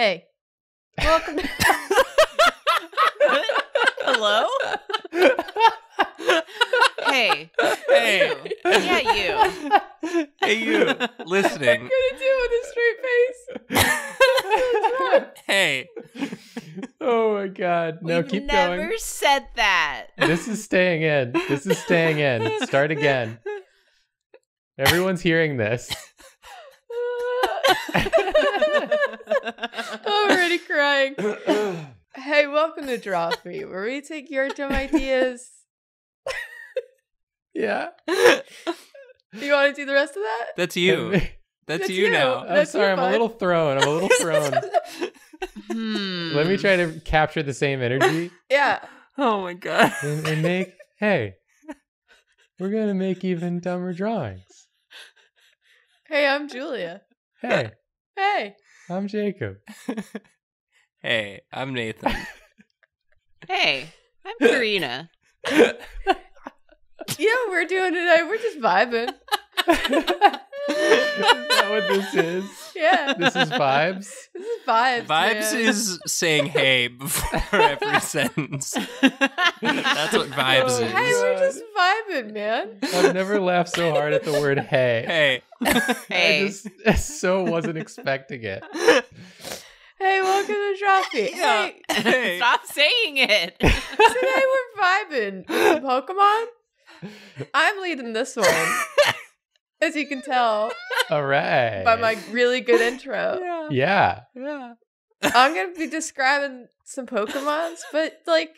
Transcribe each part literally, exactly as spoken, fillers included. Hey. Welcome to Hello? Hey. Hey. Yeah, you. Hey, you. Listening. I'm gonna do with a straight face. Hey. Oh my god. No, We've keep never going. Never said that. This is staying in. This is staying in. Start again. Everyone's hearing this. I'm already crying. Hey, welcome to Drawfee, where we take your dumb ideas. Yeah. Do you want to do the rest of that? That's you. That's, That's you, you now. I'm That's sorry, I'm fun. a little thrown. I'm a little thrown. hmm. Let me try to capture the same energy. Yeah. Oh my god. And, and make, hey, we're going to make even dumber drawings. Hey, I'm Julia. Hey. Hey. I'm Jacob. Hey, I'm Nathan. Hey, I'm Karina. Yeah, we're doing it today. We're just vibing. Is that what this is? Yeah. This is vibes? This is vibes. Vibes, man. Is saying hey before every sentence. That's what vibes oh, is. Hey, we're just vibing, man. I've never laughed so hard at the word hey. Hey. Hey. I just I so wasn't expecting it. Hey, welcome to Drawfee. Yeah. Hey. Hey. Stop saying it. Today we're vibing. Pokemon? I'm leading this one. As you can tell, all right, by my really good intro. Yeah. Yeah. Yeah. I'm going to be describing some Pokemons, but like,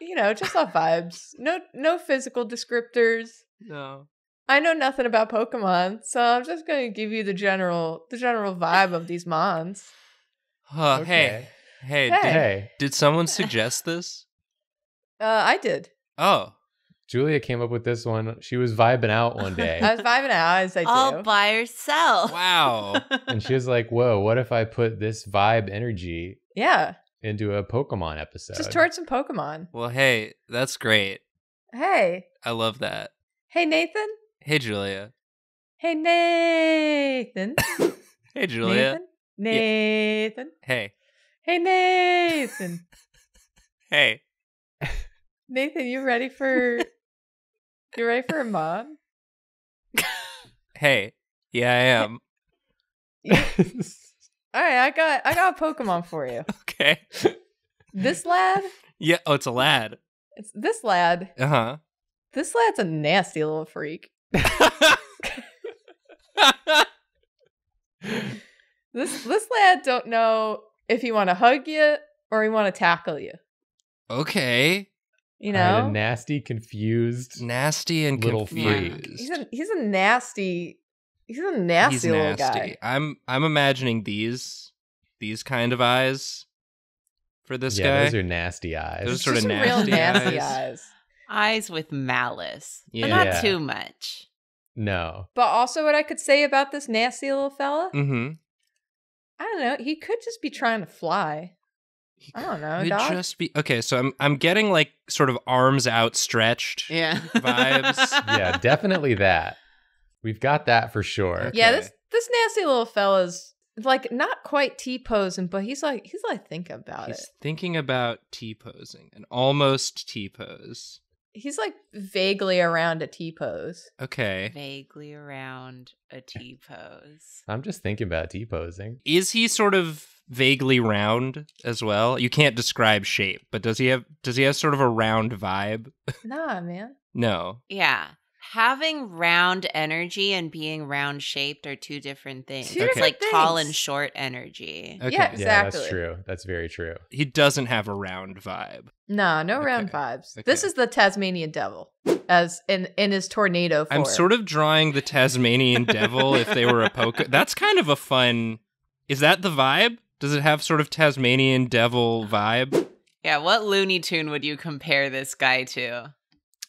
you know, just off vibes. No no physical descriptors. No. I know nothing about Pokemon, so I'm just going to give you the general the general vibe of these mons. Uh, okay. Hey. Hey. Hey. Did, hey. Did someone suggest this? Uh, I did. Oh. Julia came up with this one. She was vibing out one day. I was vibing out as I do. All by herself. Wow. And she was like, whoa, what if I put this vibe energy yeah. into a Pokemon episode? Just towards some Pokemon. Well, hey, that's great. Hey. I love that. Hey, Nathan. Hey, Julia. Hey, Nathan. Hey, Julia. Nathan. Nathan. Yeah. Hey. Hey, Nathan. Hey. Nathan, you ready for... You ready for a mom? Hey, yeah, I am. Yeah. All right, I got I got a Pokemon for you. Okay. This lad. Yeah. Oh, it's a lad. It's this lad. Uh huh. This lad's a nasty little freak. this this lad don't know if he want to hug you or he want to tackle you. Okay. You know, right, a nasty, confused, nasty and little confused. Freak. He's a he's a nasty, he's a nasty he's little nasty. guy. I'm I'm imagining these these kind of eyes for this yeah, guy. Yeah, those are nasty eyes. Those are sort of nasty, real nasty eyes. eyes. Eyes with malice, yeah. but not yeah. too much. No. But also, what I could say about this nasty little fella? Mm-hmm. I don't know. He could just be trying to fly. He I don't know. Could dog? Just be okay. So I'm I'm getting like sort of arms outstretched. Yeah. Vibes. Yeah, definitely that. We've got that for sure. Okay. Yeah, this this nasty little fella's like not quite T posing, but he's like he's like thinking about he's it. He's thinking about T posing, an almost T pose. He's like vaguely around a T pose. Okay. Vaguely around a T pose. I'm just thinking about T posing. Is he sort of vaguely round as well? You can't describe shape, but does he have does he have sort of a round vibe? Nah, man. No. Yeah. Having round energy and being round shaped are two different things. Two okay. different it's like things. Tall and short energy. Okay. Yeah, exactly. Yeah, that's true. That's very true. He doesn't have a round vibe. Nah, no, no okay. round vibes. Okay. This is the Tasmanian devil as in, in his tornado form. I'm sort of drawing the Tasmanian devil if they were a poker. That's kind of a fun... Is that the vibe? Does it have sort of Tasmanian devil vibe? Yeah, what Looney Tune would you compare this guy to?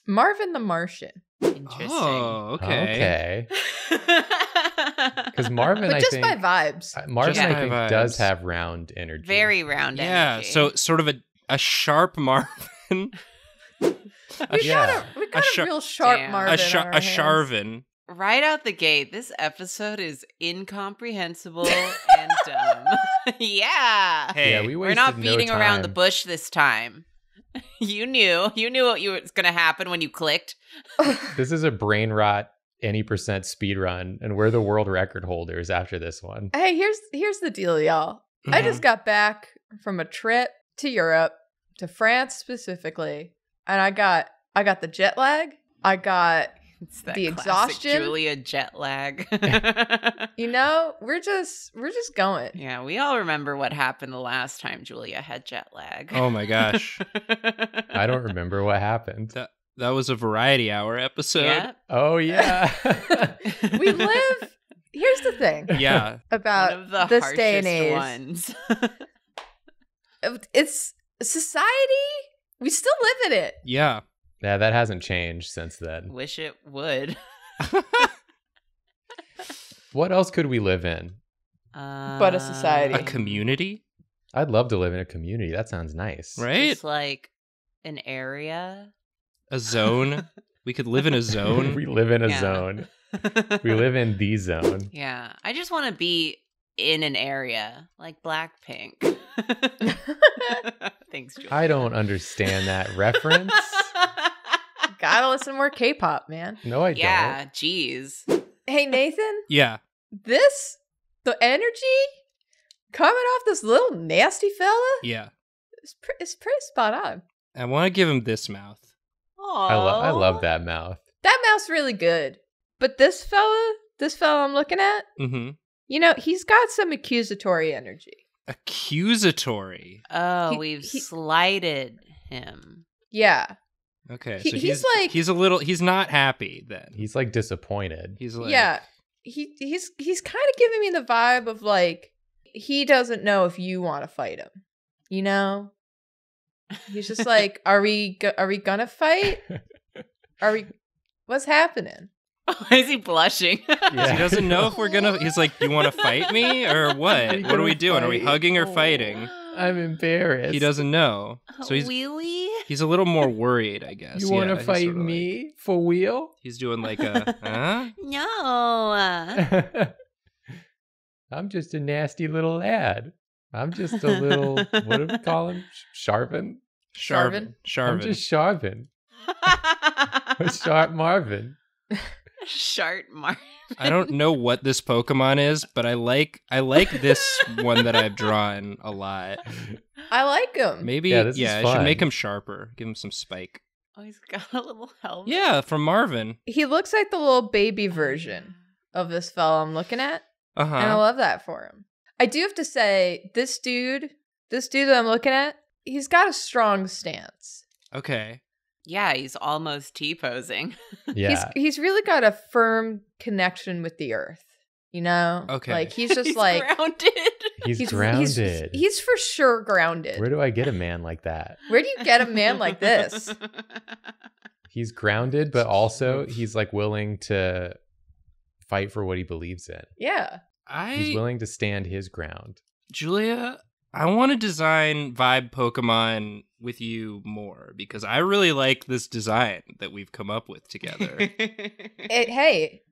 Marvin the Martian. Interesting. Oh, okay. Okay. Because Marvin, but I just think... just by vibes. Marvin, yeah. I think, vibes. does have round energy. Very round yeah, energy. Yeah, so sort of a, a sharp Marvin. a, we got, yeah. a, we got a real sharp Damn. Marvin A, sh on our a Sharvin. Right out the gate, this episode is incomprehensible and dumb. Yeah. Hey, yeah, we we're not beating no around the bush this time. You knew. You knew what you was going to happen when you clicked. This is a brain rot any percent speed run, and we're the world record holders after this one. Hey, here's here's the deal, y'all. Mm-hmm. I just got back from a trip to Europe, to France specifically, and I got I got the jet lag. I got It's that the exhaustion, Julia jet lag. You know, we're just we're just going. Yeah, we all remember what happened the last time Julia had jet lag. Oh my gosh, I don't remember what happened. That, that was a variety hour episode. Yeah. Oh yeah, we live. Here's the thing. Yeah, about One of the this day and age. Ones. It's society. We still live in it. Yeah. Yeah, that hasn't changed since then. Wish it would. What else could we live in? Uh, but a society. A community? I'd love to live in a community. That sounds nice. Right? It's like an area. A zone. We could live in a zone. We live in a yeah. zone. We live in the zone. Yeah. I just want to be in an area like Blackpink. Thanks, Julia. I don't understand that reference. Gotta listen more K-pop, man. No, I yeah, don't. Yeah, geez. Hey, Nathan. Yeah. This, the energy coming off this little nasty fella. Yeah. It's, pre it's pretty spot on. I want to give him this mouth. Aww. I, lo I love that mouth. That mouth's really good. But this fella, this fella I'm looking at, mm-hmm. you know, he's got some accusatory energy. Accusatory? Oh, he, we've he, slighted him. Yeah. Okay, he, so he's, he's like he's a little he's not happy then. He's like disappointed. He's like yeah. He he's he's kind of giving me the vibe of like he doesn't know if you want to fight him. You know? He's just like, are we go are we gonna fight? Are we what's happening? Why is he blushing? Yeah. He doesn't know if we're gonna he's like, you wanna fight me or what? What are we doing? Fight? Are we hugging or fighting? I'm embarrassed. He doesn't know. So he's really he's a little more worried, I guess. You want to yeah, fight sort of me like, for real? He's doing like a huh? No. I'm just a nasty little lad. I'm just a little what do we call him? Sharvin? Sharvin. Sharvin. I'm just Sharvin. Sharp Marvin. Shart Marvin. I don't know what this Pokemon is, but I like I like this one that I've drawn a lot. I like him. Maybe yeah, yeah I should make him sharper. Give him some spike. Oh, he's got a little helmet. Yeah, from Marvin. He looks like the little baby version of this fella I'm looking at. Uh-huh. And I love that for him. I do have to say, this dude, this dude that I'm looking at, he's got a strong stance. Okay. Yeah, he's almost T-posing. Yeah. He's, he's really got a firm connection with the earth, you know? Okay. Like, he's just he's like... grounded. He's, he's grounded. He's, he's for sure grounded. Where do I get a man like that? Where do you get a man like this? He's grounded, but also he's, like, willing to fight for what he believes in. Yeah. I... He's willing to stand his ground. Julia... I want to design vibe Pokemon with you more because I really like this design that we've come up with together. it, hey,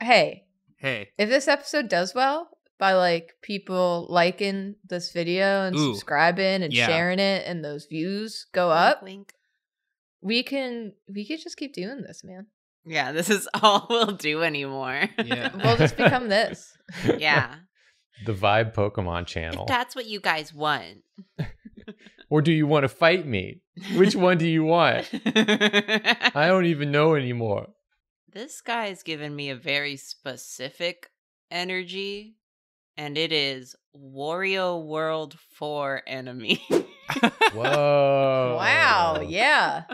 hey, hey! If this episode does well by like people liking this video and Ooh, subscribing and yeah. sharing it, and those views go up, Link. we can we can just keep doing this, man. Yeah, this is all we'll do anymore. Yeah, we'll just become this. Yeah. The Vibe Pokemon channel. If that's what you guys want. Or do you want to fight me? Which one do you want? I don't even know anymore. This guy's given me a very specific energy, and it is Wario World Four enemy. Whoa. Wow, yeah.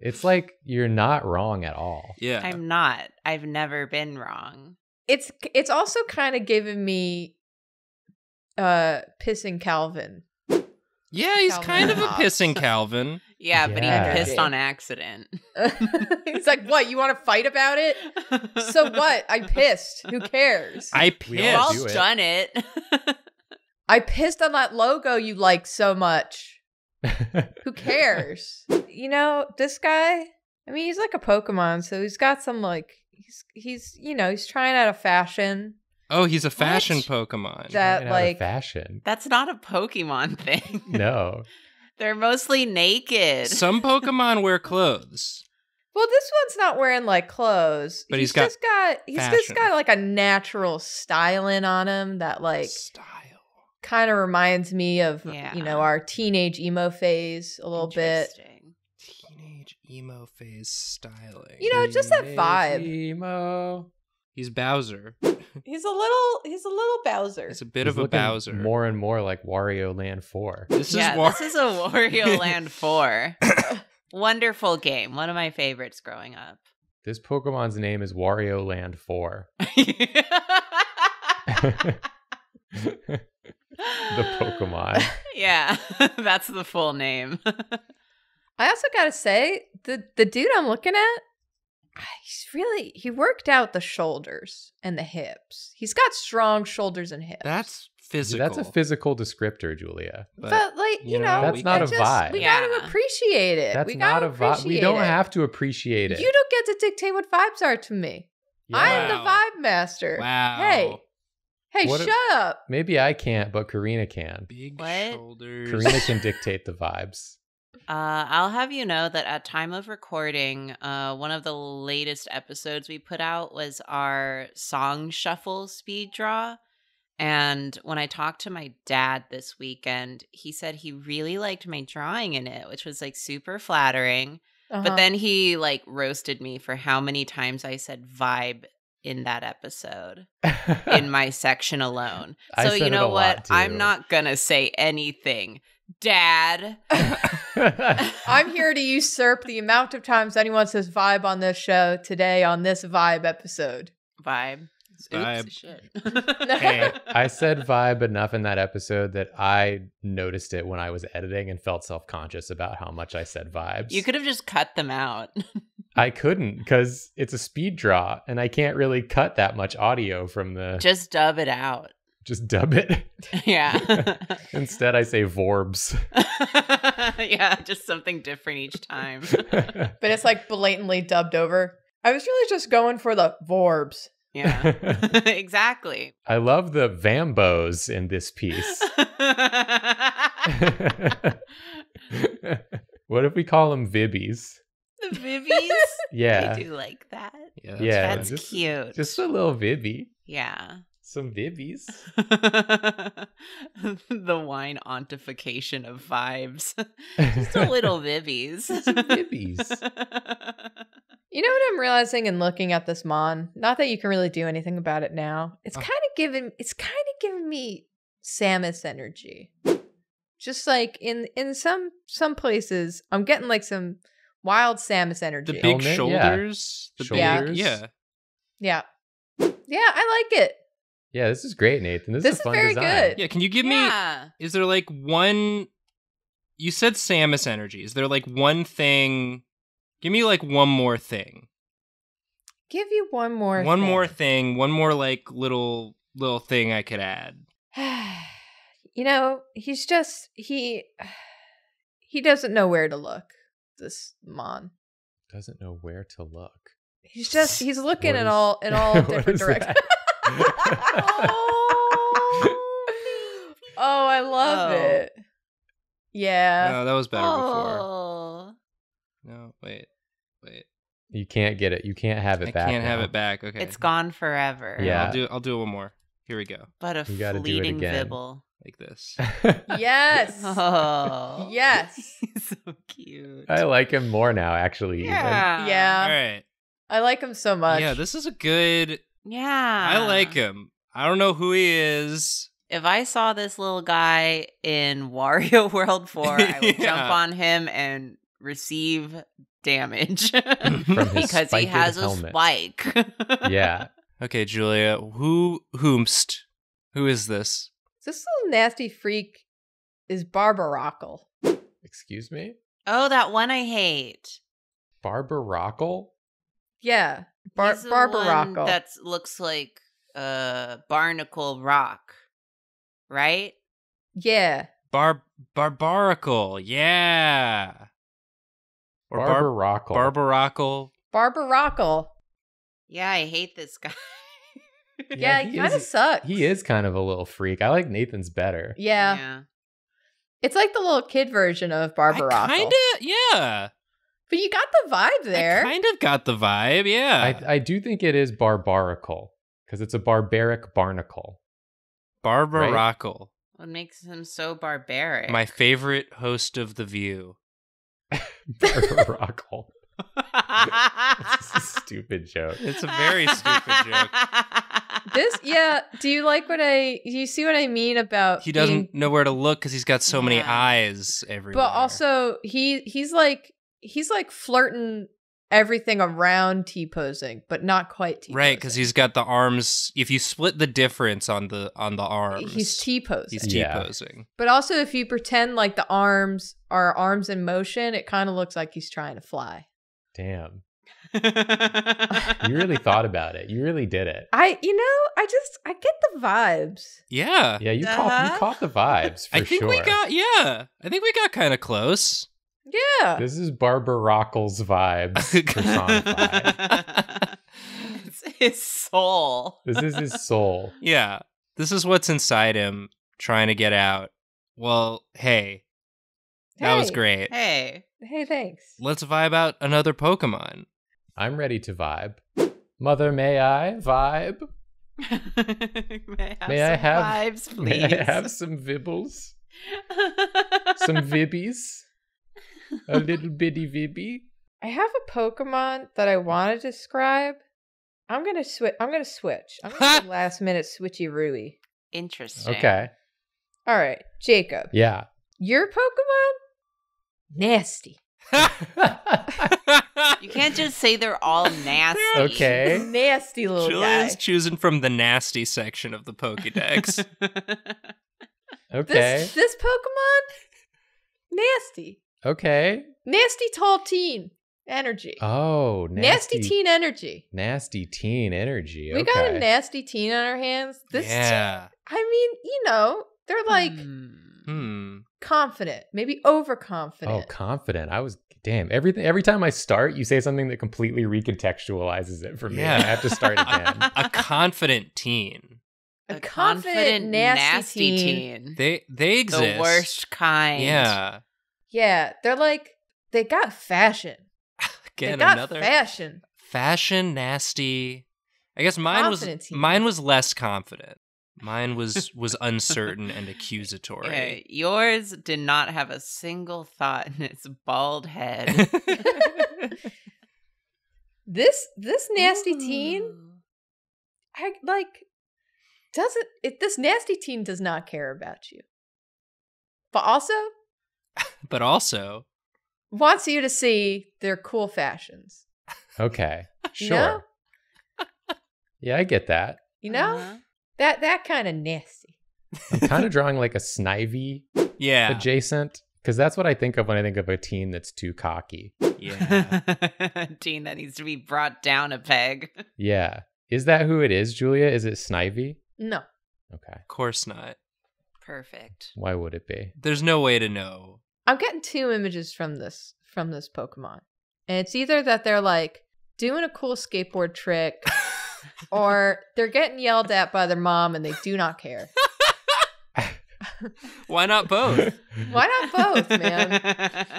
It's like you're not wrong at all. Yeah. I'm not. I've never been wrong. It's it's also kind of given me Uh, pissing Calvin. Yeah, he's Calvin kind of a pissing Calvin. yeah, yeah, but he pissed on accident. He's like, what, you want to fight about it? So what? I pissed. Who cares? I pissed. We've all do done it. it. I pissed on that logo you like so much. Who cares? You know, this guy, I mean, he's like a Pokemon, so he's got some, like, he's he's you know he's trying out a fashion. Oh, he's a fashion what? Pokemon. That like fashion. That's not a Pokemon thing. No, they're mostly naked. Some Pokemon wear clothes. Well, this one's not wearing like clothes, but he's, he's got just got he's fashion. just got like a natural styling on him that like style kind of reminds me of yeah. you know our teenage emo phase a little bit. Teenage emo phase styling. You know, just that vibe. Emo. He's Bowser. He's a little he's a little Bowser. It's a bit he's of a Bowser. More and more like Wario Land four. This yeah, is War This is a Wario Land four. Wonderful game. One of my favorites growing up. This Pokemon's name is Wario Land four. The Pokemon. Yeah, that's the full name. I also gotta say, the, the dude I'm looking at, he's really, he worked out the shoulders and the hips. He's got strong shoulders and hips. That's physical. That's a physical descriptor, Julia. But, but like, you know, know that's we, not I a just, vibe. We yeah. gotta appreciate it. That's we not a vibe. We don't it. have to appreciate it. You don't get to dictate what vibes are to me. Yeah. I am wow. the vibe master. Wow. Hey. Hey, what shut if, up. Maybe I can't, but Karina can. Big what? shoulders. Karina can dictate the vibes. Uh, I'll have you know that at time of recording, uh, one of the latest episodes we put out was our song shuffle speed draw. And when I talked to my dad this weekend, he said he really liked my drawing in it, which was like super flattering. Uh-huh. But then he like roasted me for how many times I said vibe in that episode in my section alone. So you know what? I'm not going to say anything. Dad. I'm here to usurp the amount of times anyone says vibe on this show today on this vibe episode. Vibe. Vibe. Oops, shit. Hey, I said vibe enough in that episode that I noticed it when I was editing and felt self-conscious about how much I said vibes. You could have just cut them out. I couldn't because it's a speed draw and I can't really cut that much audio from the... Just dub it out. Just dub it. Yeah. Instead, I say vorbs. Yeah, just something different each time. But it's like blatantly dubbed over. I was really just going for the vorbs. Yeah, exactly. I love the Vambos in this piece. What if we call them Vibbies? The Vibbies? Yeah. I do like that. Yeah, that's, yeah, that's just, cute. Just a little Vibby. Yeah. Some Vibbies. The wine ontification of vibes. Just a little Vibbies. Some Vibbies. You know what I'm realizing in looking at this Mon? Not that you can really do anything about it now. It's oh. kind of giving it's kind of giving me Samus energy. Just like in in some some places, I'm getting like some wild Samus energy. The big Element, shoulders. Yeah. The shoulders. Big, yeah. Yeah. Yeah, I like it. Yeah, this is great, Nathan. This, this is a fun is very design. Good. Yeah, can you give yeah. me? Is there like one? You said Samus energy. Is there like one thing? Give me like one more thing. Give you one more. One thing. more thing. One more like little little thing I could add. You know, he's just he he doesn't know where to look. This Mon doesn't know where to look. He's just he's looking is, in all in all different directions. oh. oh, I love oh. it. Yeah. No, that was better oh. before. No, wait, wait. You can't get it. You can't have it I back. I can't now. have it back. Okay. It's gone forever. Yeah. I'll do. I'll do one more. Here we go. But a fleeting vibble like this. Yes. Oh. Yes. He's so cute. I like him more now. Actually. Yeah. Even. Yeah. All right. I like him so much. Yeah. This is a good. Yeah. I like him. I don't know who he is. If I saw this little guy in Wario World Four, I would yeah. jump on him and receive damage. Because he has helmet. a spike. Yeah. Okay, Julia, who whomst? Who is this? This little nasty freak is Barbaracle. Excuse me? Oh, that one I hate. Barbaracle? Yeah. Bar Barbaracle. That looks like uh, Barnacle Rock, right? Yeah. Bar Barbaracle, yeah. Or Barbaracle. Barbaracle. Barbaracle. Yeah, I hate this guy. Yeah, yeah, he kind of sucks. He is kind of a little freak. I like Nathan's better. Yeah. yeah. It's like the little kid version of Barbaracle. Kind of, yeah. But you got the vibe there. I kind of got the vibe, yeah. I, I do think it is Barbaracle, because it's a barbaric barnacle. Barbaracle. Right? What makes him so barbaric? My favorite host of The View. Barbaracle. It's a stupid joke. It's a very stupid joke. This, yeah. Do you like what I? Do you see what I mean about? He doesn't being, know where to look because he's got so yeah. many eyes everywhere. But also, he he's like he's like flirting everything around T-posing, but not quite T-posing. Right, because he's got the arms. If you split the difference on the on the arms, he's T-posing. He's T-posing. Yeah. But also, if you pretend like the arms are arms in motion, it kind of looks like he's trying to fly. Damn. You really thought about it. You really did it. I, you know, I just, I get the vibes. Yeah. Yeah, you, uh-huh. caught, you caught the vibes for sure. I think sure. we got, yeah. I think we got kind of close. Yeah. This is Barbaracle's vibes personified. It's his soul. This is his soul. Yeah. This is what's inside him trying to get out. Well, hey. hey. That was great. Hey. Hey, thanks. Let's vibe out another Pokemon. I'm ready to vibe. Mother, may I vibe? may I have, may I have vibes, please? May I have some vibbles? Some vibbies? A little bitty vibby? I have a Pokemon that I want to describe. I'm gonna switch. I'm gonna switch. I'm gonna last minute switchy Rui. Interesting. Okay. All right, Jacob. Yeah. Your Pokemon? Nasty. You can't just say they're all nasty. Okay. Nasty little Julia's guy. Julia's choosing from the nasty section of the Pokédex. Okay. This, this Pokemon, nasty. Okay. Nasty tall teen energy. Oh, nasty. Nasty teen energy. Nasty teen energy. Okay. We got a nasty teen on our hands. This yeah. T- I mean, you know, they're like... Mm. Hmm. Confident, maybe overconfident. Oh, confident. I was, damn. Everything. Every time I start, you say something that completely recontextualizes it for me. Yeah. I have to start again. A confident teen. A, A confident, confident, nasty, nasty teen. teen. They they exist. The worst kind. Yeah. Yeah. They're like, they got fashion. Again, they got another fashion. Fashion, nasty. I guess mine confident was teen. Mine was less confident. Mine was was uncertain and accusatory. Okay. Yours did not have a single thought in its bald head. This this nasty Ooh. teen, I, like, doesn't it? This nasty teen does not care about you, but also, but also wants you to see their cool fashions. Okay, sure. You know? Yeah, I get that. You know. Uh-huh. That that kind of nasty. I'm kind of drawing like a Snivy yeah. adjacent, because that's what I think of when I think of a teen that's too cocky. Yeah. A teen that needs to be brought down a peg. Yeah. Is that who it is, Julia? Is it Snivy? No. Okay. Of course not. Perfect. Why would it be? There's no way to know. I'm getting two images from this from this Pokemon. And it's either that they're like doing a cool skateboard trick or they're getting yelled at by their mom and they do not care. Why not both? Why not both, man?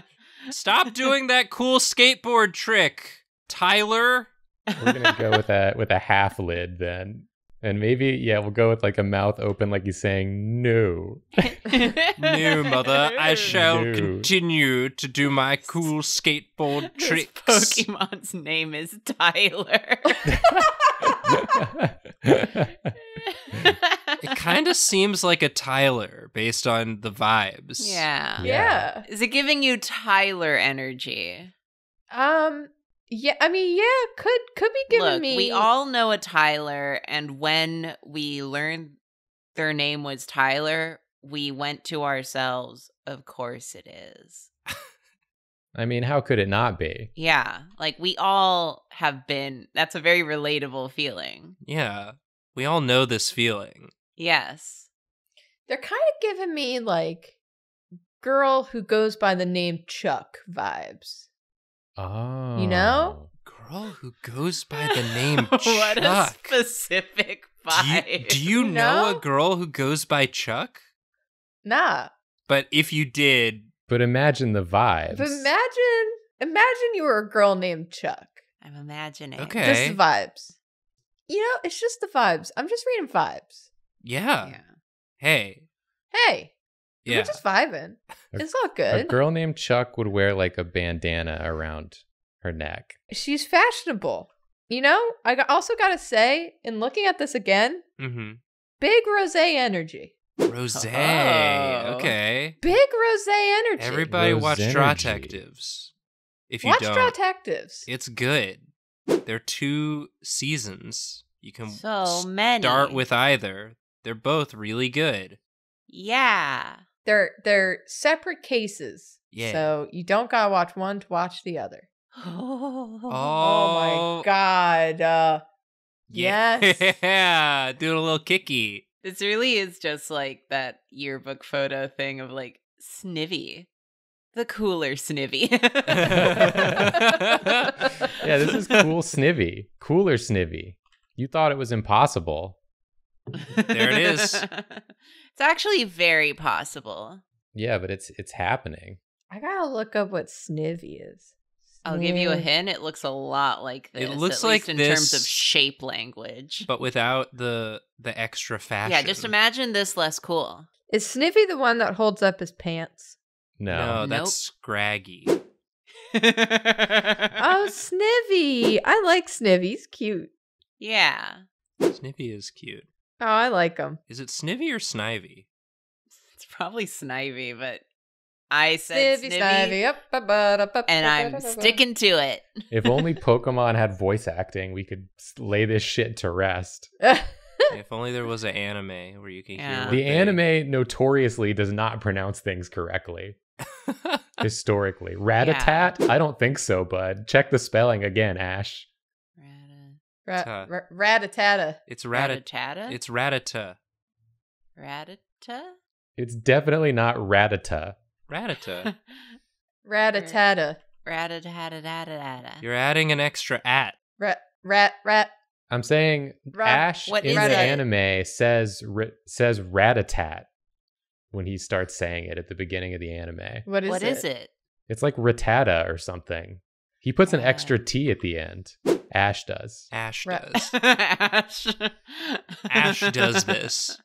Stop doing that cool skateboard trick, Tyler. We're going to go with a, with a half lid then. And maybe, yeah, we'll go with like a mouth open like he's saying, no. No, mother, I shall no. continue to do my cool skateboard this tricks. Pokemon's name is Tyler. It kind of seems like a Tyler based on the vibes. Yeah. Yeah. Is it giving you Tyler energy? Um, yeah, I mean, yeah, could could be giving Look, me. We all know a Tyler, and when we learned their name was Tyler, we went to ourselves, of course it is. I mean, how could it not be? Yeah, like we all have been, that's a very relatable feeling. Yeah, we all know this feeling. Yes. They're kind of giving me like girl who goes by the name Chuck vibes. Oh. You know? girl who goes by the name Chuck. What a specific vibe. Do you, do you no? know a girl who goes by Chuck? Nah. But if you did... But imagine the vibes. Imagine, imagine you were a girl named Chuck. I'm imagining. Okay. Just the vibes. You know, it's just the vibes. I'm just reading vibes. Yeah. yeah. Hey. Hey. Yeah. We're just vibing. A, it's all good. A girl named Chuck would wear like a bandana around her neck. She's fashionable. You know, I also got to say, in looking at this again, mm-hmm. big Rosé energy. Rosé. Oh. Okay. Big Rosé energy. Everybody Rose watch Drawtectives. If you watch don't. Watch Drawtectives. It's good. There are two seasons. You can so many. start with either. They're both really good. Yeah. They're they're separate cases. Yeah. So you don't gotta watch one to watch the other. Oh, oh my god. Uh, yeah. Yes. Yeah. Doing a little kicky. This really is just like that yearbook photo thing of like Snivy. The cooler Snivy. Yeah, this is cool Snivy. Cooler Snivy. You thought it was impossible. There it is. It's actually very possible. Yeah, but it's it's happening. I gotta look up what Snivy is. Sniv I'll give you a hint. It looks a lot like this. It looks at like least in this, terms of shape language, but without the the extra fashion. Yeah, just imagine this less cool. Is Snivy the one that holds up his pants? No, no that's nope. Scraggy. Oh, Snivy! I like Snivy. He's cute. Yeah. Snivy is cute. Oh, I like him. Is it Snivy or Snivy? It's probably Snivy, but I said Snivy. Snivy, Snivy. And I'm sticking to it. If only Pokemon had voice acting, we could lay this shit to rest. If only there was an anime where you can yeah. hear. The anime they... notoriously does not pronounce things correctly. Historically. Ratatat? Yeah. I don't think so, bud. Check the spelling again, Ash. Ra ra ratatata. It's ratat ratatata. It's ratata. Ratata. It's definitely not ratata. Ratata. Ratatata. Ratatata. You're adding an extra at. Rat rat rat. I'm saying ra Ash what in the it? anime says says ratatat when he starts saying it at the beginning of the anime. What is what it? What is it? It's like ratata or something. He puts an extra T at the end. Ash does. Ash does. Ash. Ash does this.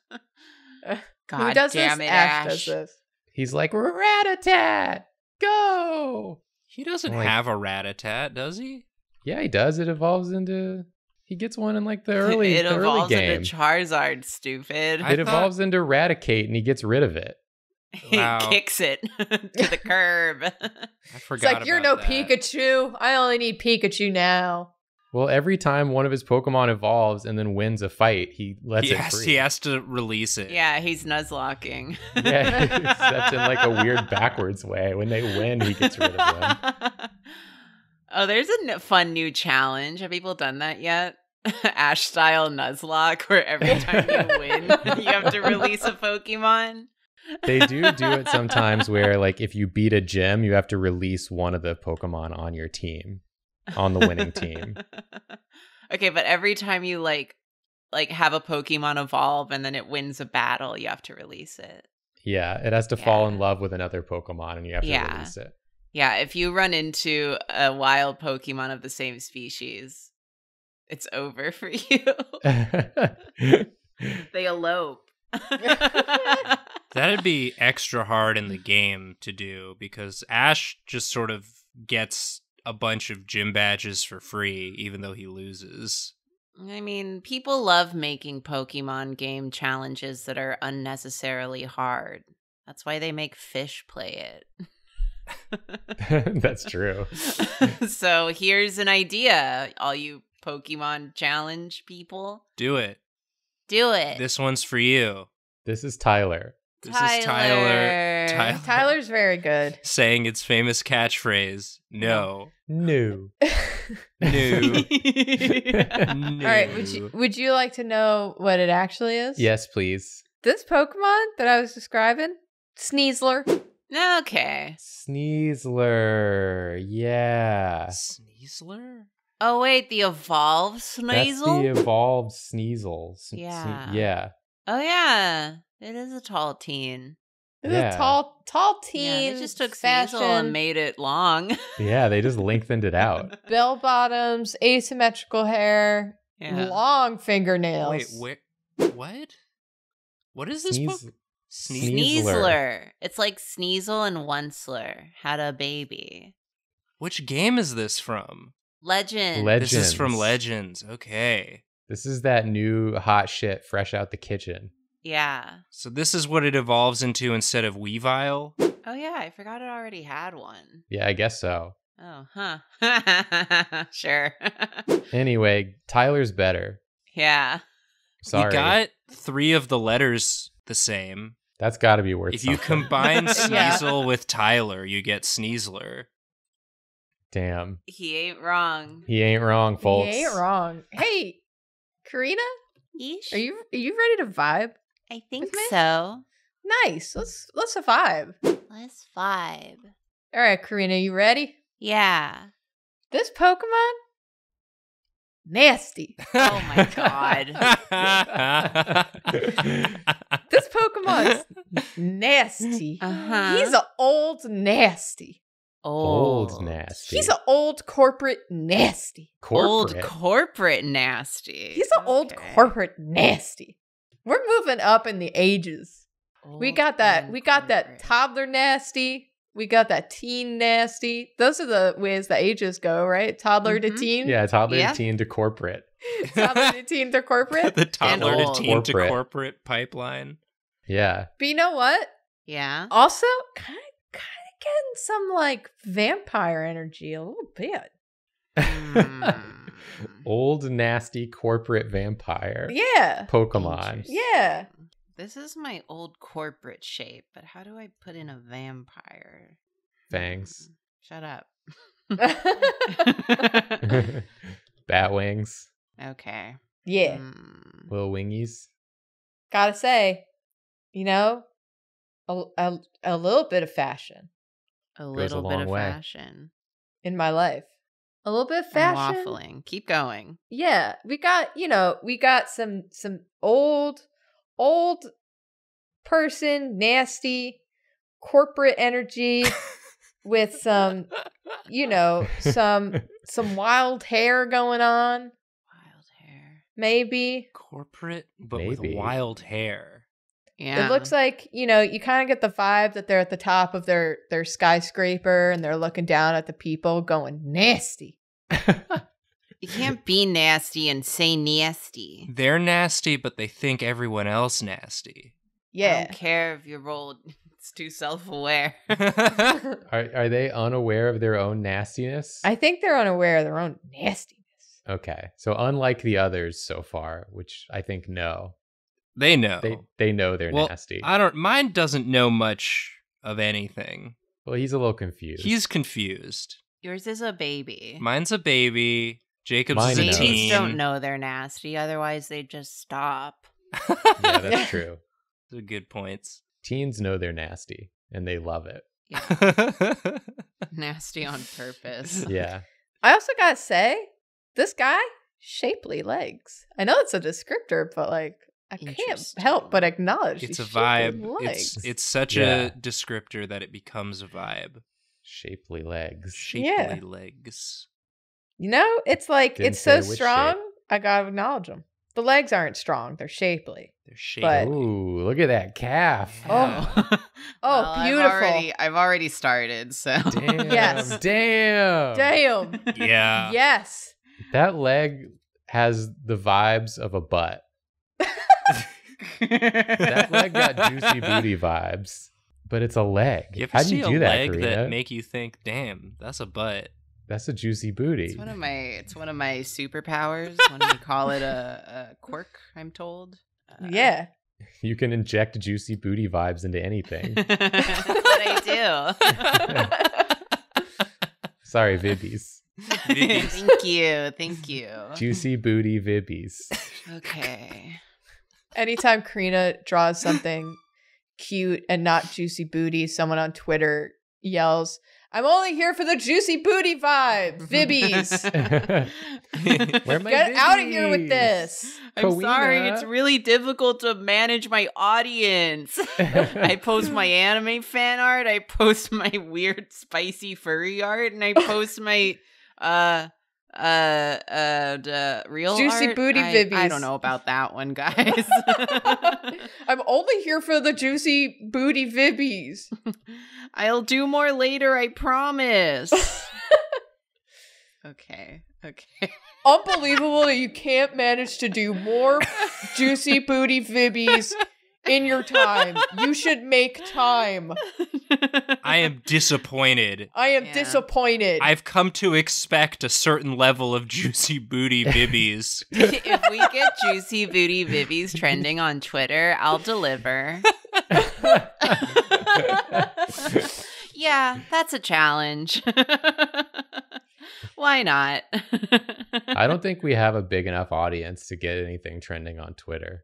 God Who does damn this? it, Ash. Ash does this. He's like, Ratatat, go! He doesn't like, have a Ratatat, does he? Yeah, he does. It evolves into... He gets one in like the early game. It evolves early into Charizard, stupid. It I evolves thought... into Raticate and he gets rid of it. He wow. kicks it to the curb. I forgot It's like, about you're no that. Pikachu. I only need Pikachu now. Well, every time one of his Pokemon evolves and then wins a fight, he lets he it has, free. He has to release it. Yeah, he's Nuzlocking. Yeah, except in like a weird backwards way. When they win, he gets rid of them. Oh, there's a fun new challenge. Have people done that yet? Ash-style Nuzlocke, where every time you win, you have to release a Pokemon. They do do it sometimes where, like, if you beat a gym, you have to release one of the Pokemon on your team, on the winning team. Okay, but every time you, like, like have a Pokemon evolve and then it wins a battle, you have to release it. Yeah, it has to yeah. fall in love with another Pokemon and you have to yeah. release it. Yeah, if you run into a wild Pokemon of the same species, it's over for you. They elope. That'd be extra hard in the game to do because Ash just sort of gets a bunch of gym badges for free, even though he loses. I mean, people love making Pokemon game challenges that are unnecessarily hard. That's why they make Fish play it. That's true. So here's an idea, all you Pokemon challenge people. Do it. Do it. This one's for you. This is Tyler. This Tyler. is Tyler, Tyler. Tyler's very good. Saying its famous catchphrase, no. No. No. No. All right, would you, would you like to know what it actually is? Yes, please. This Pokemon that I was describing, Sneasler. Okay. Sneasler, yeah. Sneasler? Oh, wait, the evolved Sneasel? That's the evolved Sneasel. Sne yeah. Sne yeah. Oh, yeah. It is a tall teen. It's yeah. a tall, tall teen. Yeah, they just took Sneasel and made it long. Yeah, they just lengthened it out. Bell bottoms, asymmetrical hair, yeah. long fingernails. Wait, wait, what? What is this Sneas book? Sneasler. Sneasler. It's like Sneasel and Onceler had a baby. Which game is this from? Legends. Legends. This is from Legends. Okay. This is that new hot shit fresh out the kitchen. Yeah. So this is what it evolves into instead of Weavile? Oh, yeah. I forgot it already had one. Yeah, I guess so. Oh, huh. Sure. Anyway, Tyler's better. Yeah. Sorry. You got three of the letters the same. That's got to be worth it. If something. you combine Sneasel yeah. with Tyler, you get Sneasler. Damn. He ain't wrong. He ain't wrong, folks. He ain't wrong. Hey, Karina? Eesh. Are you are you ready to vibe? I think so. Nice. Let's let's a vibe. Let's vibe. All right, Karina, you ready? Yeah. This Pokemon? Nasty. Oh my god. This Pokemon's nasty. Uh-huh. He's an old nasty. Old. old nasty. He's an old corporate nasty. Corporate. Old corporate nasty. He's an okay. old corporate nasty. We're moving up in the ages. Old we got that. We got corporate. that toddler nasty. We got that teen nasty. Those are the ways the ages go, right? Toddler mm-hmm. to teen. Yeah, toddler yeah. to teen to corporate. Toddler to teen to corporate. The toddler to teen corporate. to corporate pipeline. Yeah. But you know what? Yeah. Also, kind of. Getting some like vampire energy a little bit. Mm. Old nasty corporate vampire. Yeah. Pokemon. Yeah. This is my old corporate shape, but how do I put in a vampire? Fangs. Shut up. Bat wings. Okay. Yeah. Mm. Little wingies. Gotta say, you know, a a, a little bit of fashion. A little a bit of way. fashion. In my life. A little bit of fashion. I'm waffling. Keep going. Yeah. We got, you know, we got some some old, old person, nasty, corporate energy with some, you know, some some wild hair going on. Wild hair. Maybe. Corporate, but Maybe. with wild hair. Yeah. It looks like, you know, you kind of get the vibe that they're at the top of their, their skyscraper and they're looking down at the people going nasty. You can't be nasty and say nasty. They're nasty, but they think everyone else nasty. Yeah. I don't care if you're old. It's too self-aware. are, are they unaware of their own nastiness? I think they're unaware of their own nastiness. Okay. So unlike the others so far, which I think no. They know. They, they know they're well, nasty. I don't. Mine doesn't know much of anything. Well, he's a little confused. He's confused. Yours is a baby. Mine's a baby. Jacob's Mine is a teen. Babies don't know they're nasty. Otherwise, they just stop. Yeah, that's true. Those are good points. Teens know they're nasty, and they love it. Yeah. Nasty on purpose. Yeah. I also gotta say, this guy, shapely legs. I know it's a descriptor, but like. I can't help but acknowledge. It's a vibe. It's, it's such yeah. a descriptor that it becomes a vibe. Shapely legs. Shapely yeah. legs. You know, it's like, Didn't it's so strong, shape. I gotta acknowledge them. The legs aren't strong. They're shapely. They're shapely. But... Ooh, look at that calf. Yeah. Oh, oh well, beautiful. I've already, I've already started, so. Damn. Yes. Damn. Damn. Yeah. Yes. That leg has the vibes of a butt. That leg got juicy booty vibes, but it's a leg. You How do you do that? Leg Karina? That make you think, damn, that's a butt. That's a juicy booty. It's one of my, it's one of my superpowers. When we call it a, a quirk, I'm told. Uh, yeah, you can inject juicy booty vibes into anything. That's what I do. Sorry, Vibbies. Vibbies. Thank you, thank you. Juicy booty Vibbies. Okay. Anytime Karina draws something cute and not juicy booty, someone on Twitter yells, I'm only here for the juicy booty vibes. Vibbies. Where my Get vibbies? Out of here with this. I'm Karina. Sorry. It's really difficult to manage my audience. I post my anime fan art. I post my weird spicy furry art. And I post my uh, uh, uh, uh real juicy art. booty I, vibbies. I don't know about that one, guys. I'm only here for the juicy booty vibbies. I'll do more later, I promise. Okay, okay. Unbelievable that you can't manage to do more juicy booty vibbies in your time. You should make time. I am disappointed. I am yeah. disappointed. I've come to expect a certain level of juicy booty vibbies. If we get juicy booty vibbies trending on Twitter, I'll deliver. Yeah, that's a challenge. Why not? I don't think we have a big enough audience to get anything trending on Twitter.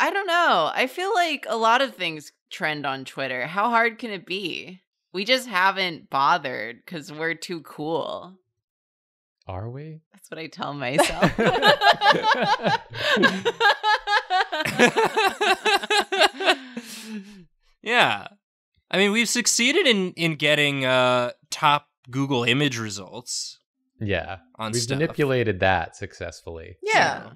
I don't know. I feel like a lot of things trend on Twitter. How hard can it be? We just haven't bothered because we're too cool. Are we? That's what I tell myself. Yeah. I mean, we've succeeded in, in getting uh, top Google image results. Yeah. On we've stuff. manipulated that successfully. Yeah. So.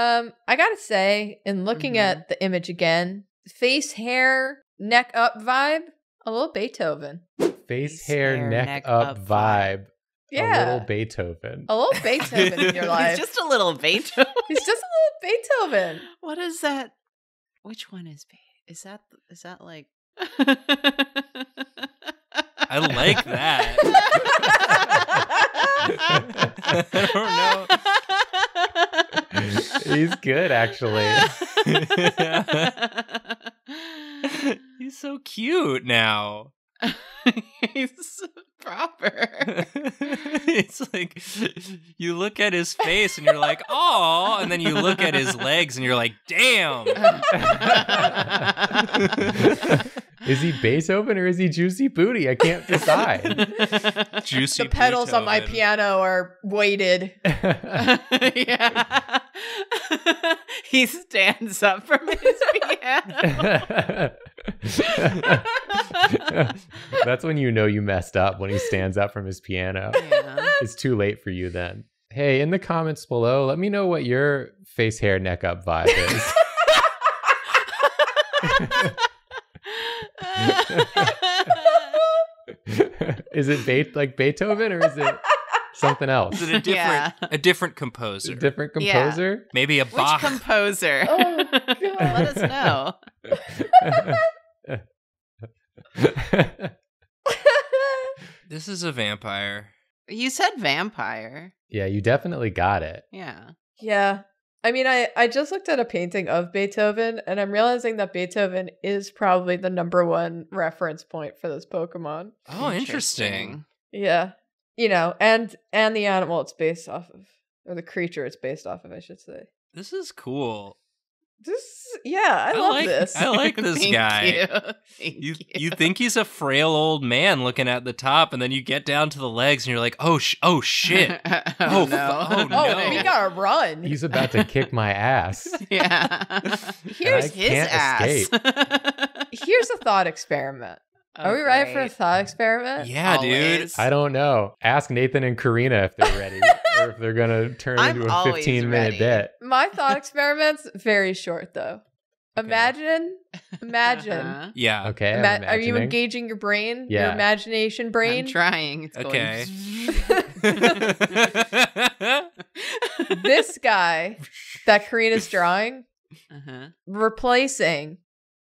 Um, I gotta say, in looking mm-hmm. at the image again, face, hair, neck up vibe, a little Beethoven. Face, hair, hair neck, neck up, up vibe. Yeah. A little Beethoven. A little Beethoven in your life. He's just a little Beethoven. He's just a little Beethoven. What is that? Which one is Beethoven? Is that, is that like... I like that. I don't know. He's good, actually. He's so cute now. He's so proper. It's like you look at his face and you're like, "Oh," and then you look at his legs and you're like, "Damn." Is he Beethoven or is he Juicy Booty? I can't decide. Juicy. The pedals Beethoven. On my piano are weighted. Yeah. He stands up from his piano. That's when you know you messed up, when he stands up from his piano. Yeah. It's too late for you then. Hey, in the comments below, let me know what your face, hair, neck up vibe is. Is it Be- like Beethoven or is it something else? Is it a different, yeah. a different composer? A different composer? Yeah. Maybe a Bach. Which composer? Oh, God. Let us know. This is a vampire. You said vampire. Yeah, you definitely got it. Yeah. Yeah. I mean, I, I just looked at a painting of Beethoven, and I'm realizing that Beethoven is probably the number one reference point for this Pokemon. Oh, interesting. Yeah. You know, and and the animal it's based off of, or the creature it's based off of, I should say. This is cool. This, yeah, I, I love like, this. I like this Thank guy. You. Thank you, you. you think he's a frail old man looking at the top, and then you get down to the legs, and you're like, oh, sh- oh shit. oh, oh, no. oh, no. Oh, we gotta run. He's about to kick my ass. Yeah. Here's his ass. Here's a thought experiment. Oh, Are we great. ready for a thought experiment? Yeah, always. dude. I don't know. Ask Nathan and Karina if they're ready. Or if they're going to turn I'm into a fifteen-minute bit. My thought experiment's very short, though. Okay. Imagine. Imagine. Uh-huh. Yeah. Okay. Ima- are you engaging your brain? Yeah. Your imagination brain? I'm trying. It's okay. Going... This guy that Karina's drawing, uh-huh. replacing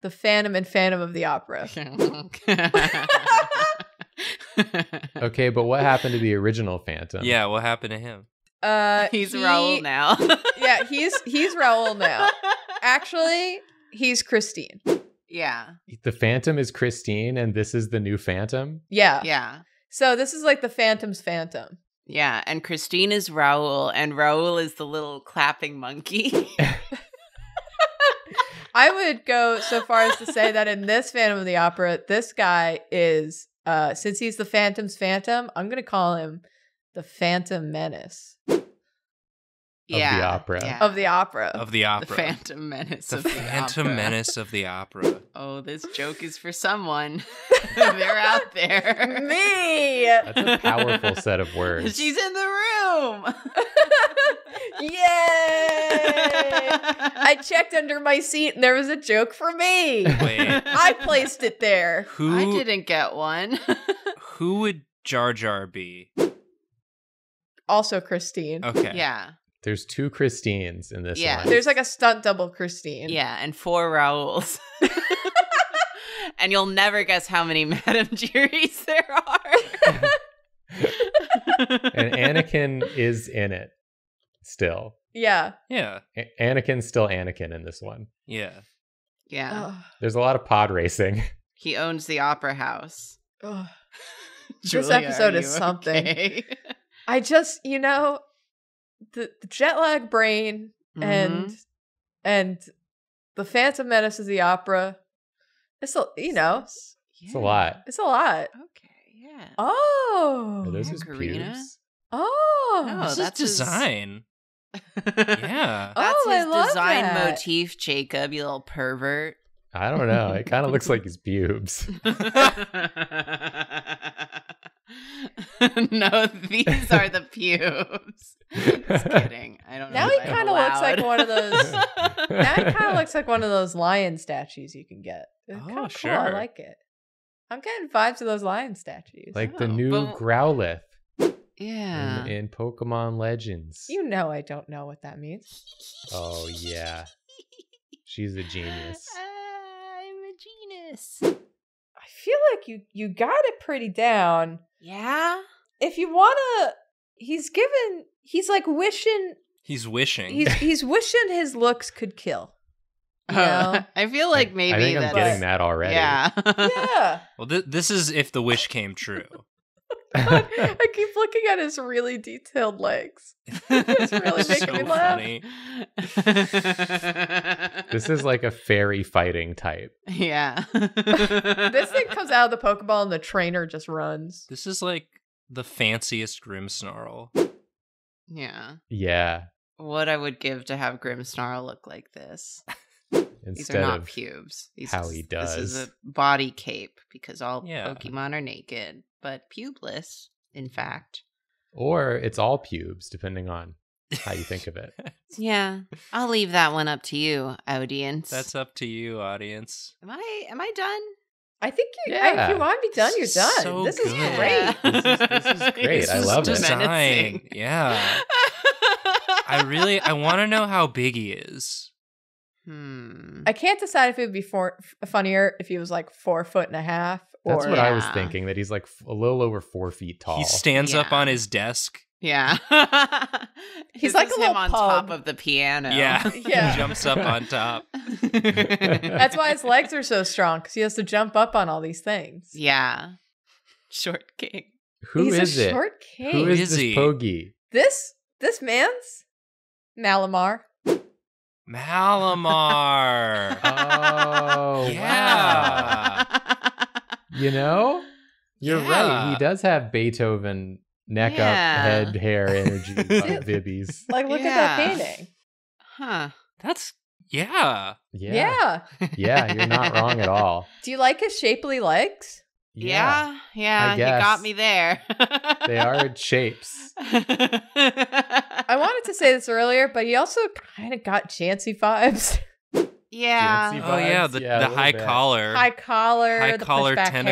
the Phantom and Phantom of the Opera. Okay, but what happened to the original Phantom? Yeah, what happened to him? Uh, he's he, Raoul now. Yeah, he's he's Raoul now. Actually, he's Christine. Yeah. The Phantom is Christine, and this is the new Phantom? Yeah. Yeah. So this is like the Phantom's Phantom. Yeah, and Christine is Raoul, and Raoul is the little clapping monkey. I would go so far as to say that in this Phantom of the Opera, this guy is Uh, since he's the Phantom's Phantom, I'm going to call him the Phantom Menace. Yeah. Of the opera. Yeah. Of the opera. Of the opera. The Phantom Menace the of the Phantom opera. Menace of the opera. Oh, this joke is for someone. They're out there. Me. That's a powerful set of words. She's in the room. Yay. I checked under my seat and there was a joke for me. Wait. I placed it there. Who? I didn't get one. Who would Jar Jar be? Also Christine. Okay. Yeah. There's two Christines in this yeah. one. There's like a stunt double Christine. Yeah, and four Raoul's. And you'll never guess how many Madame Juries there are. And Anakin is in it still. Yeah. Yeah. A- Anakin's still Anakin in this one. Yeah. Yeah. Oh. There's a lot of pod racing. He owns the opera house. Oh. Julia, this episode is something. Okay? I just, you know... The, the jet lag brain and mm-hmm. and the Phantom Menace of the opera. It's a, you know, it's yeah. a lot. It's a lot. Okay, yeah. Oh, are those his pews? Oh, no, that's, that's his design. Yeah, that's oh, his I love design that. motif, Jacob. You little pervert. I don't know. It kind of looks like his pubes. No, these are the pubes. Just kidding. I don't know. Now he kind of looks like one of those. Now he kind of looks like one of those lion statues you can get. It's oh, kinda cool. Sure. I like it. I'm getting vibes of those lion statues. Like oh, the new but... Growlithe. Yeah. In, in Pokemon Legends. You know, I don't know what that means. Oh yeah. She's a genius. I'm a genius. I feel like you you got it pretty down. Yeah. If you wanna, he's given. He's like wishing. He's wishing. He's he's wishing his looks could kill. You uh, know? I feel like maybe I think I'm that's, getting that already. Yeah. Yeah. Well, th- this is if the wish came true. God, I keep looking at his really detailed legs. It's really making so me laugh. Funny. This is like a fairy fighting type. Yeah. This thing comes out of the Pokeball and the trainer just runs. This is like the fanciest Grimmsnarl. Yeah. Yeah. What I would give to have Grimmsnarl look like this. Instead These are not pubes. These how is, he does. This is a body cape because all yeah. Pokemon are naked. But pubeless, in fact. Or it's all pubes, depending on how you think of it. Yeah. I'll leave that one up to you, audience. That's up to you, audience. Am I am I done? I think you, yeah. I, if you want to be done, this you're done. So this, is yeah. this, is, this is great. This is great. I love it. Design. Yeah. I really, I want to know how big he is. Hmm. I can't decide if it would be four, funnier if he was like four foot and a half. That's or, what yeah. I was thinking, that he's like a little over four feet tall. He stands yeah. up on his desk. Yeah. He's this like a little him on pub. top of the piano. Yeah. yeah. He jumps up on top. That's why his legs are so strong, because he has to jump up on all these things. Yeah. Short king. Who he's is a it? Short king. Who is, is this he? Pogi? This, this man's Malamar. Malamar. Oh, yeah. You know, you're yeah. right. He does have Beethoven neck yeah. up, head hair energy vibbies. Like, look yeah. at that painting. Huh. That's, yeah. Yeah. Yeah. Yeah, you're not wrong at all. Do you like his shapely legs? Yeah. Yeah, yeah you got me there. They are shapes. I wanted to say this earlier, but he also kind of got Chansey vibes. Yeah. Vibes. Oh yeah, the, yeah, the high bit. collar, high collar, high the collar tentacles.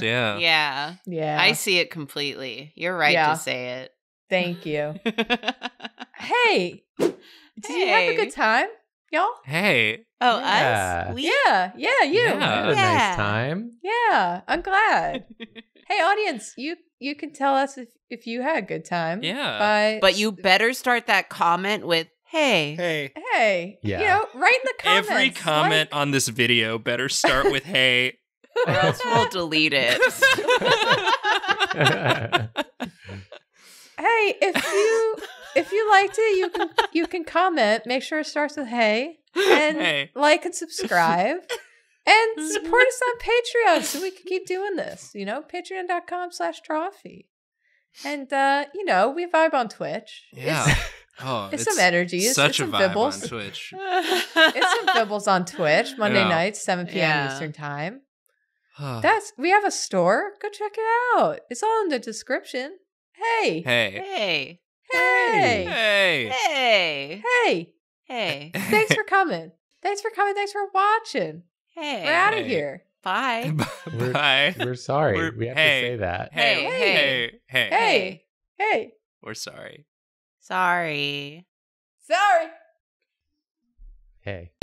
Hair. Yeah. Yeah. Yeah. I see it completely. You're right yeah. to say it. Thank you. Hey, did hey. you have a good time, y'all? Hey. Oh, yeah. us? We? Yeah. Yeah. You. Yeah. Had a yeah. nice time. Yeah. I'm glad. Hey, audience, you you can tell us if if you had a good time. Yeah. By... But you better start that comment with. Hey. Hey. Hey. Yeah. You know, write in the comments. Every comment like... on this video better start with hey. Or else we'll delete it. Hey, if you if you liked it, you can you can comment. Make sure it starts with hey. And hey. Like and subscribe. And support us on Patreon so we can keep doing this. You know, patreon.com slash Drawfee. And, uh, you know, we vibe on Twitch. Yeah. It's, oh, it's, it's some energy. It's, such it's some a vibe bibbles. on Twitch. It's some bibbles on Twitch. Monday yeah. nights, seven p.m. Yeah. Eastern time. That's we have a store. Go check it out. It's all in the description. Hey. Hey. Hey. Hey. Hey. Hey. Hey. Hey. Thanks for coming. Thanks for coming. Thanks for watching. Hey. We're out of hey. here. Bye. We're, Bye. We're sorry. We're, we have hey. to say that. Hey. Hey. Hey. Hey. Hey. Hey. We're sorry. Sorry. Sorry. Hey.